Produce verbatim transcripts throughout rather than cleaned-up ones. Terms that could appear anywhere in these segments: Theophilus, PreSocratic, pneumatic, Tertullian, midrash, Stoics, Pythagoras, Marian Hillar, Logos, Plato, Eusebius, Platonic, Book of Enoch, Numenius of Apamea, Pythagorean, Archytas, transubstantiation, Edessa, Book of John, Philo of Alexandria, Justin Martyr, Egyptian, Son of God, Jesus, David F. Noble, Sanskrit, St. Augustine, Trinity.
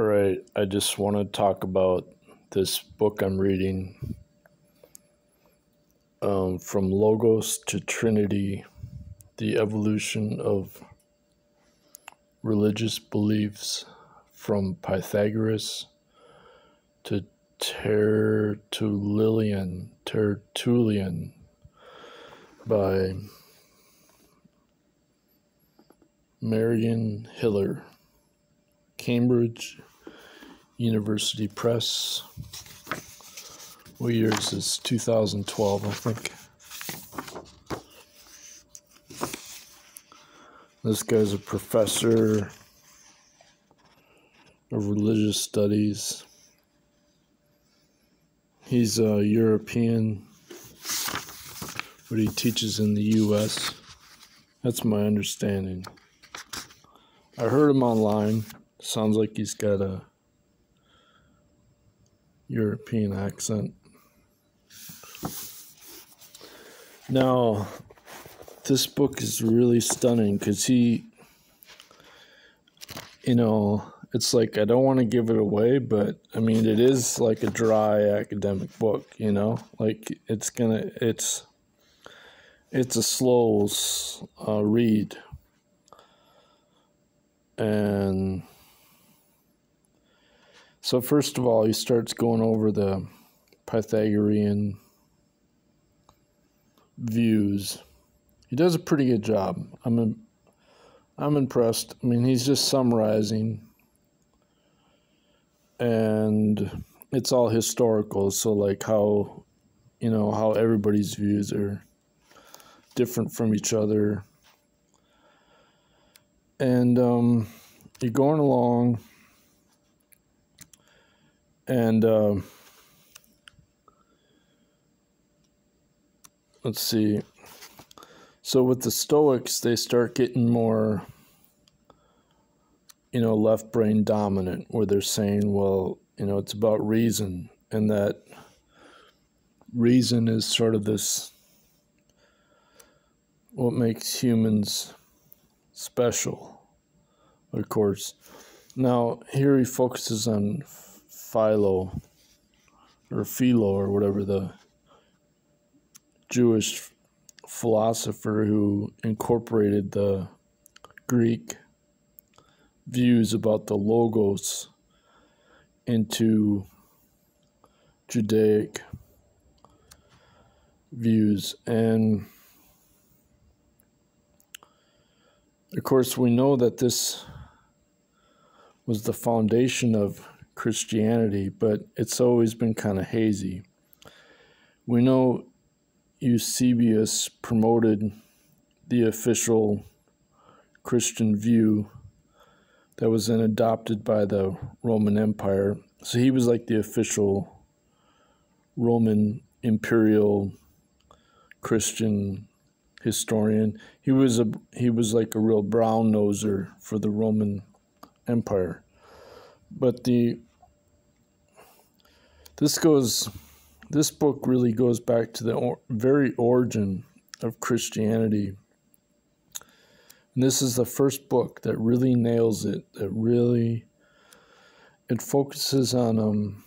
All right, I just want to talk about this book I'm reading, um, From Logos to Trinity, The Evolution of Religious Beliefs from Pythagoras to Tertullian, Tertullian by Marian Hillar, Cambridge University Press. What year is this? two thousand twelve, I think. This guy's a professor of religious studies. He's a European, but he teaches in the U S. That's my understanding. I heard him online. Sounds like he's got a European accent. Now, this book is really stunning because he, you know, it's like I don't want to give it away, but I mean, it is like a dry academic book, you know, like it's gonna, it's, it's a slow uh, read. And so first of all, he starts going over the Pythagorean views. He does a pretty good job. I'm in, I'm impressed. I mean, he's just summarizing, and it's all historical. So like how, you know, how everybody's views are different from each other. And um, you're going along. And uh, let's see. So with the Stoics, they start getting more, you know, left brain dominant, where they're saying, well, you know, it's about reason, and that reason is sort of this, what makes humans special, of course. Now, here he focuses on Philo, or Philo, or whatever, the Jewish philosopher who incorporated the Greek views about the Logos into Judaic views. And of course, we know that this was the foundation of Christianity, but it's always been kind of hazy. We know Eusebius promoted the official Christian view that was then adopted by the Roman Empire. So he was like the official Roman imperial Christian historian. He was a he was like a real brown noser for the Roman Empire. But the this goes this book really goes back to the or, very origin of Christianity. And this is the first book that really nails it. That really it focuses on um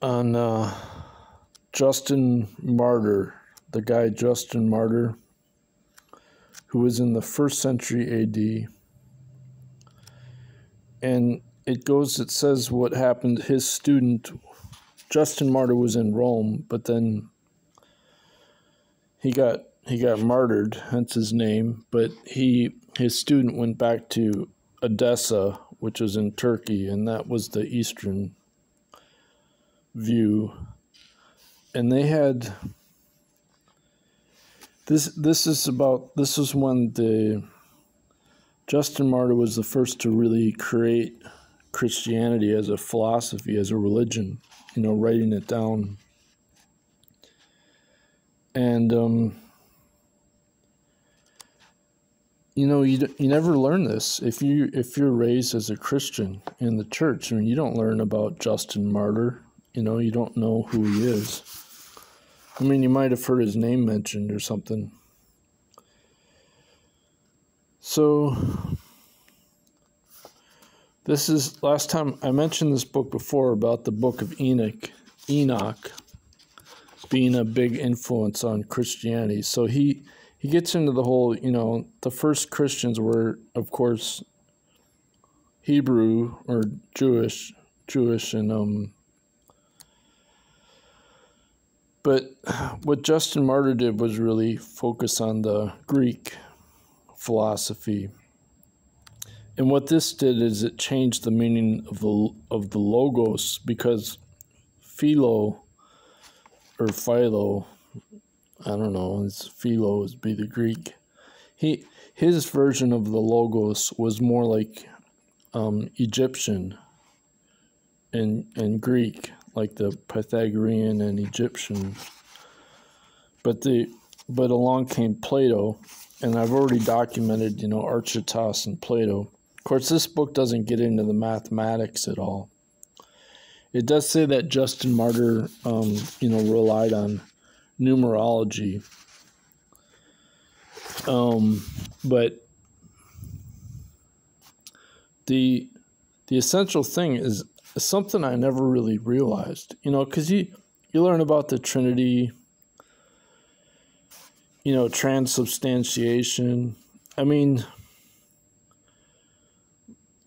on uh, Justin Martyr, the guy Justin Martyr, who was in the first century A D. And it goes, it says what happened. His student, Justin Martyr, was in Rome, but then he got he got martyred, hence his name. But he his student went back to Edessa, which was in Turkey, and that was the Eastern view. And they had this. This is about. This is when the Justin Martyr was the first to really create Christianity as a philosophy, as a religion, you know, writing it down. And, um, you know, you, you never learn this. If, you, if you're raised as a Christian in the church, I mean, you don't learn about Justin Martyr. You know, you don't know who he is. I mean, you might have heard his name mentioned or something. So This is, last time I mentioned this book before about the Book of Enoch, Enoch being a big influence on Christianity. So he, he gets into the whole, you know, the first Christians were, of course, Hebrew or Jewish, Jewish and, um, but what Justin Martyr did was really focus on the Greek philosophy. And what this did is it changed the meaning of the of the Logos, because Philo or Philo, I don't know, it's Philo would be the Greek. He his version of the Logos was more like um, Egyptian and and Greek, like the Pythagorean and Egyptian. But the but along came Plato, and I've already documented, you know, Archytas and Plato. Of course, this book doesn't get into the mathematics at all. It does say that Justin Martyr, um, you know, relied on numerology. Um, but the the essential thing is something I never really realized, you know, because you, you learn about the Trinity, you know, transubstantiation. I mean...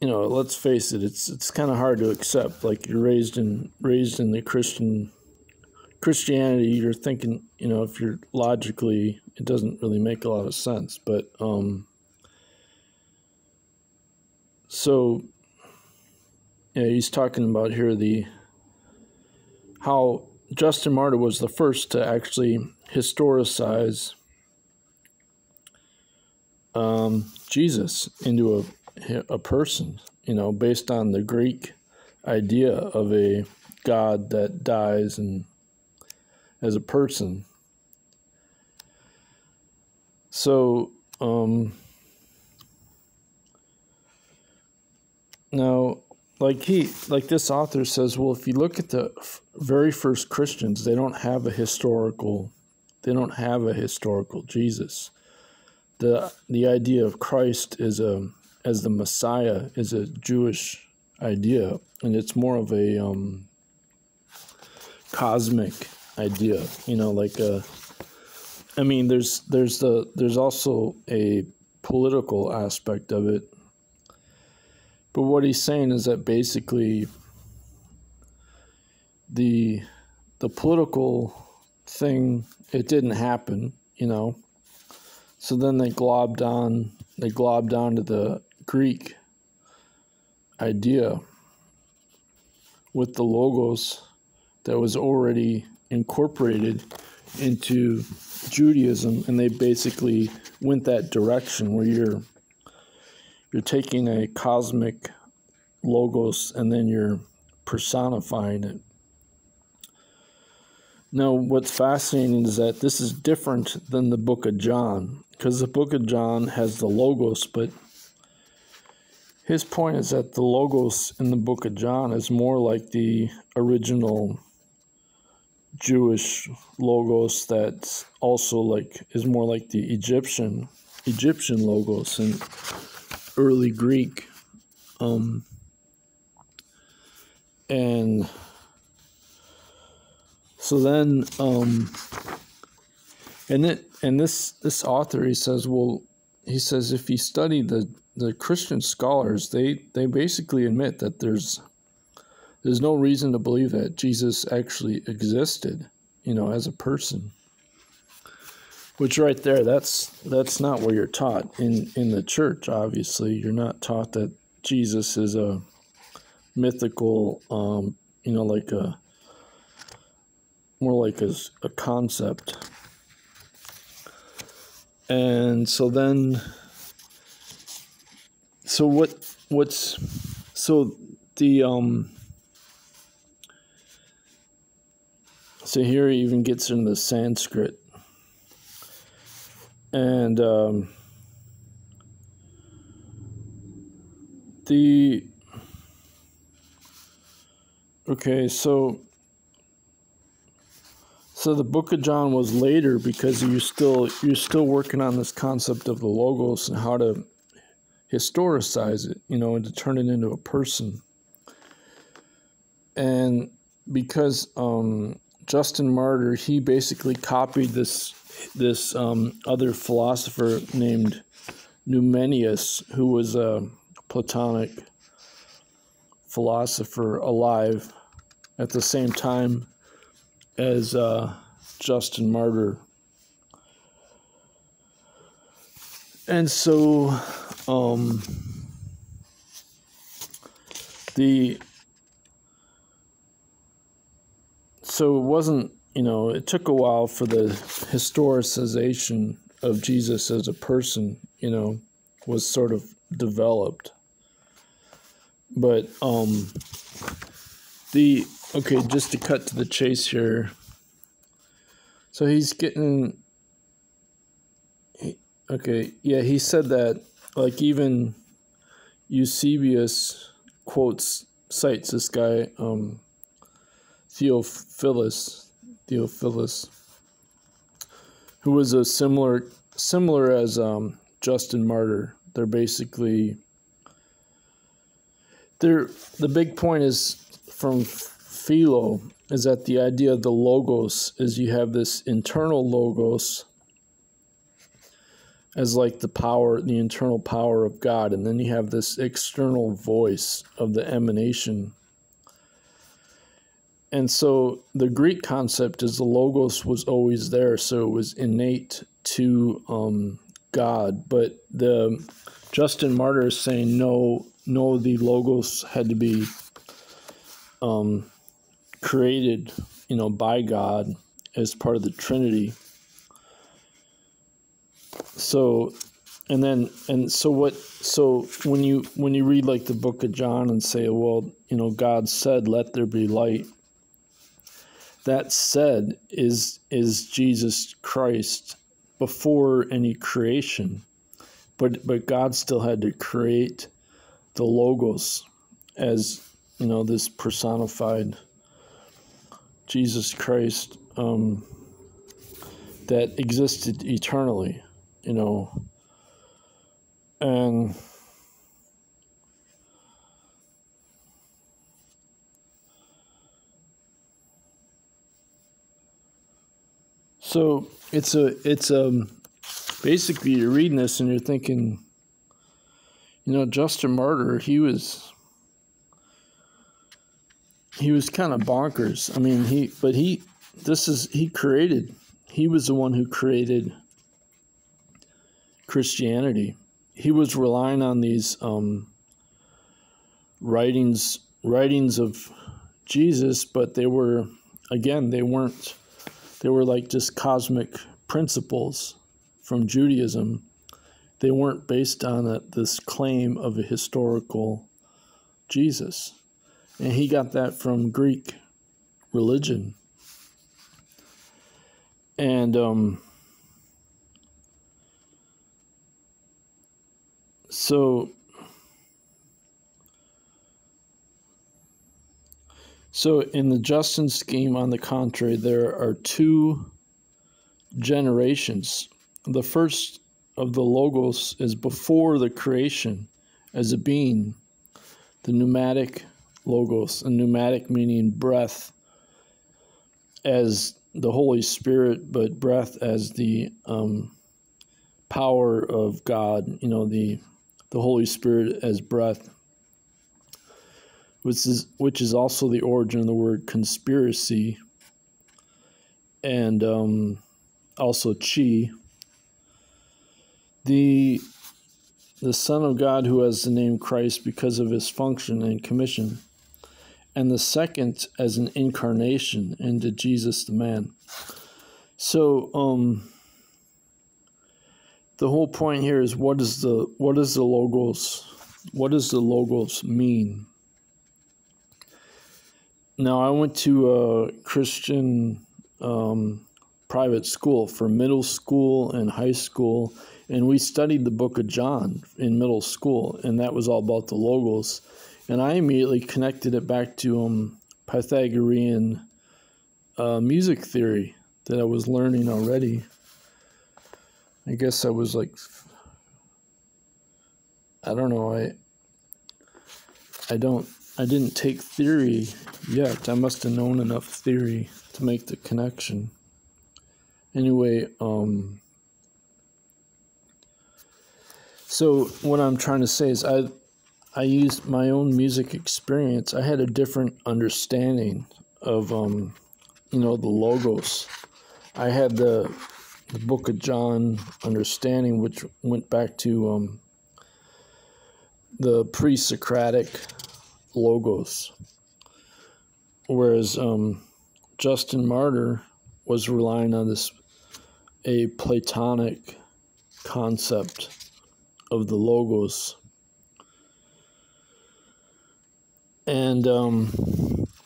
You know, let's face it, it's it's kind of hard to accept. Like, you're raised in raised in the Christian Christianity, you're thinking, you know, if you're logically, it doesn't really make a lot of sense. But um so yeah, he's talking about here the how Justin Martyr was the first to actually historicize um Jesus into a a person, you know, based on the Greek idea of a God that dies and as a person. So, um, now, like he, like this author says, well, if you look at the very first Christians, they don't have a historical, they don't have a historical Jesus. The, the idea of Christ is a, as the Messiah is a Jewish idea, and it's more of a um, cosmic idea, you know, like a, I mean, there's there's the there's also a political aspect of it, but what he's saying is that basically the the political thing, it didn't happen, you know, so then they globbed on they globbed onto the Greek idea with the Logos that was already incorporated into Judaism, and they basically went that direction where you're you're taking a cosmic Logos and then you're personifying it. Now, what's fascinating is that this is different than the Book of John, because the Book of John has the Logos, but his point is that the Logos in the Book of John is more like the original Jewish Logos that's also like, is more like the Egyptian, Egyptian Logos and early Greek. Um, and... So then, um, and it, and this this author, he says, well, he says if you study the, the Christian scholars, they they basically admit that there's there's no reason to believe that Jesus actually existed, you know, as a person. Which right there, that's that's not what you're taught in in the church. Obviously, you're not taught that Jesus is a mythical, um, you know, like a more like a, a concept. And so then, so what, what's, so the, um, so here he even gets into the Sanskrit. And um, the, okay, so, So the Book of John was later because you still you're still working on this concept of the Logos and how to historicize it, you know, and to turn it into a person. And because um, Justin Martyr, he basically copied this this um, other philosopher named Numenius, who was a Platonic philosopher alive at the same time as uh, Justin Martyr. And so um, the so it wasn't, you know, it took a while for the historicization of Jesus as a person, you know, was sort of developed. But um, the, okay, just to cut to the chase here. So he's getting, he, okay, yeah, he said that, like, even Eusebius quotes, cites this guy, um, Theophilus, Theophilus, who was a similar, similar as um, Justin Martyr. They're basically, they're, the big point is from Philo is that the idea of the Logos is you have this internal Logos as like the power, the internal power of God, and then you have this external voice of the emanation. And so the Greek concept is the Logos was always there, so it was innate to um, God. But the Justin Martyr is saying no, no, the Logos had to be um, created, you know, by God as part of the Trinity. So, and then, and so what? So when you when you read like the Book of John and say, well, you know, God said, "Let there be light." That said is is Jesus Christ before any creation, but but God still had to create the Logos as, you know, this personified Jesus Christ um, that existed eternally, you know, and. So it's a it's um basically you're reading this and you're thinking, you know, Justin Martyr, he was he was kind of bonkers. I mean, he but he this is he created he was the one who created Christianity. He was relying on these um writings writings of Jesus, but they were again they weren't. They were like just cosmic principles from Judaism. They weren't based on a, this claim of a historical Jesus. And he got that from Greek religion. And um, so, So in the Justin scheme, on the contrary, there are two generations. The first of the Logos is before the creation as a being, the pneumatic Logos, and pneumatic meaning breath as the Holy Spirit, but breath as the um, power of God, you know, the, the Holy Spirit as breath. Which is, which is also the origin of the word conspiracy and um, also chi. The, the Son of God who has the name Christ because of his function and commission. And the second as an incarnation into Jesus the man. So um, the whole point here is what is the, what is the Logos, what does the Logos mean? Now, I went to a Christian um, private school for middle school and high school, and we studied the Book of John in middle school, and that was all about the Logos. And I immediately connected it back to um, Pythagorean uh, music theory that I was learning already. I guess I was like I don't know, I, I don't, I didn't take theory yet. I must have known enough theory to make the connection. Anyway, um, so what I'm trying to say is I, I used my own music experience. I had a different understanding of, um, you know, the Logos. I had the, the Book of John understanding, which went back to um, the pre-Socratic Logos, whereas um, Justin Martyr was relying on this a Platonic concept of the Logos. And um,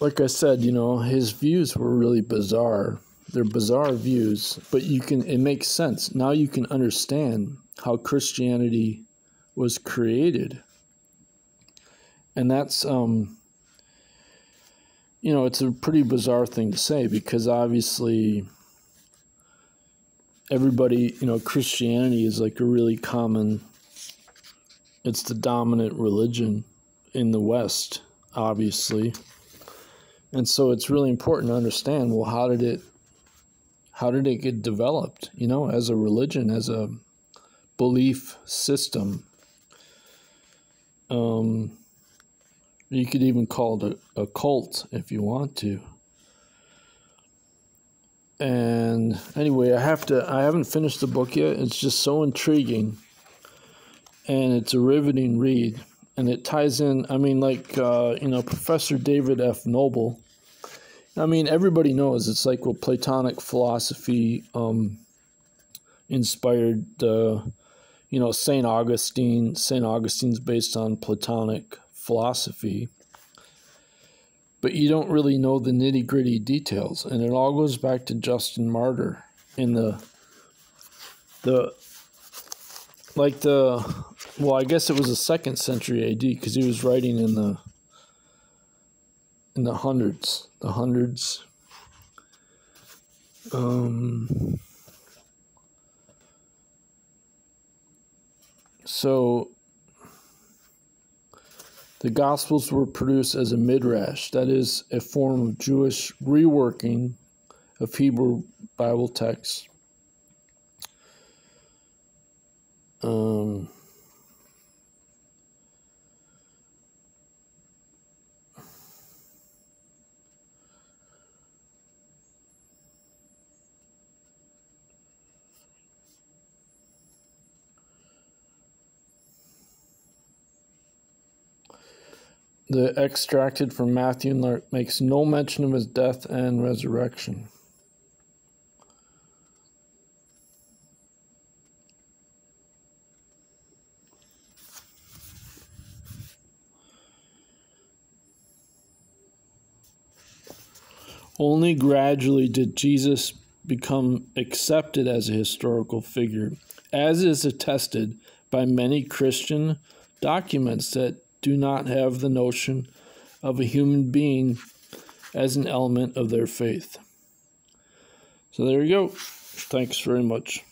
like I said, you know, his views were really bizarre. They're bizarre views, but you can, it makes sense. Now you can understand how Christianity was created. And that's, um, you know, it's a pretty bizarre thing to say, because obviously everybody, you know, Christianity is like a really common, it's the dominant religion in the West, obviously. And so it's really important to understand, well, how did it, how did it get developed, you know, as a religion, as a belief system? Um, you could even call it a, a cult if you want to. And anyway, I have to, I haven't finished the book yet. It's just so intriguing, and it's a riveting read. And it ties in, I mean, like, uh, you know, Professor David F. Noble. I mean, everybody knows it's like, well, Platonic philosophy um, inspired, uh, you know, Saint Augustine. Saint Augustine's based on Platonic philosophy. But you don't really know the nitty-gritty details. And it all goes back to Justin Martyr in the, the, like the, well, I guess it was the second century A D, because he was writing in the in the hundreds, the hundreds. Um, so the Gospels were produced as a midrash, that is, a form of Jewish reworking of Hebrew Bible texts. Um, the extracted from Matthew and Mark makes no mention of his death and resurrection. Only gradually did Jesus become accepted as a historical figure, as is attested by many Christian documents that do not have the notion of a human being as an element of their faith. So there you go. Thanks very much.